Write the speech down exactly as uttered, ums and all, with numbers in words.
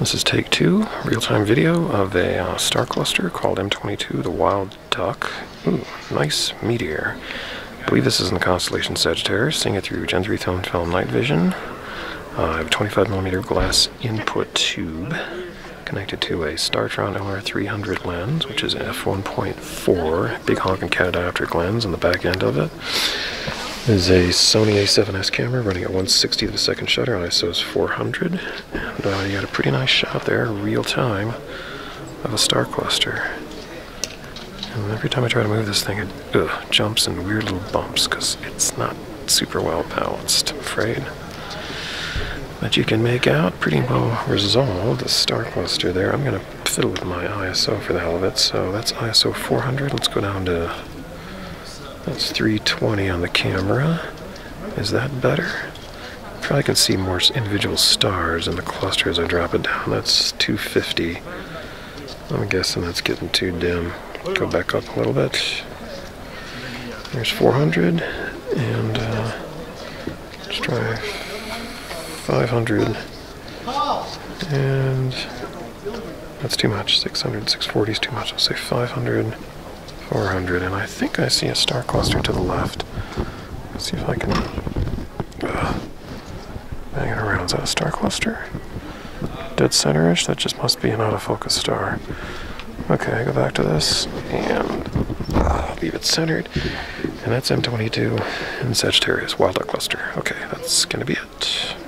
This is take two, real-time video of a uh, star cluster called M twenty-two, the Wild Duck. Ooh, nice meteor. I believe this is in the constellation Sagittarius, seeing it through Gen three film, film night vision. Uh, I have a twenty-five millimeter glass input tube connected to a StarTron L R three hundred lens, which is f one point four, big honking catadioptric lens on the back end of it. Is a Sony A seven S camera running at one sixtieth of a second shutter on I S O's four hundred. And uh, you got a pretty nice shot there, real time, of a star cluster. And every time I try to move this thing, it ugh, jumps in weird little bumps because it's not super well balanced, I'm afraid. But you can make out pretty well resolved the star cluster there. I'm going to fiddle with my I S O for the hell of it. So that's I S O four hundred. Let's go down to... that's three twenty on the camera. Is that better? Probably can see more individual stars in the cluster as I drop it down. That's two fifty. I'm guessing that's getting too dim. Go back up a little bit. There's four hundred. And uh, let's try five hundred. And that's too much. six hundred, six forty is too much. I'll say five hundred. four hundred, and I think I see a star cluster to the left. Let's see if I can uh, bang it around. Is that a star cluster? Dead center-ish? That just must be an out-of-focus star. Okay, I go back to this, and uh, leave it centered. And that's M twenty-two in Sagittarius, Wild Duck cluster. Okay, that's gonna be it.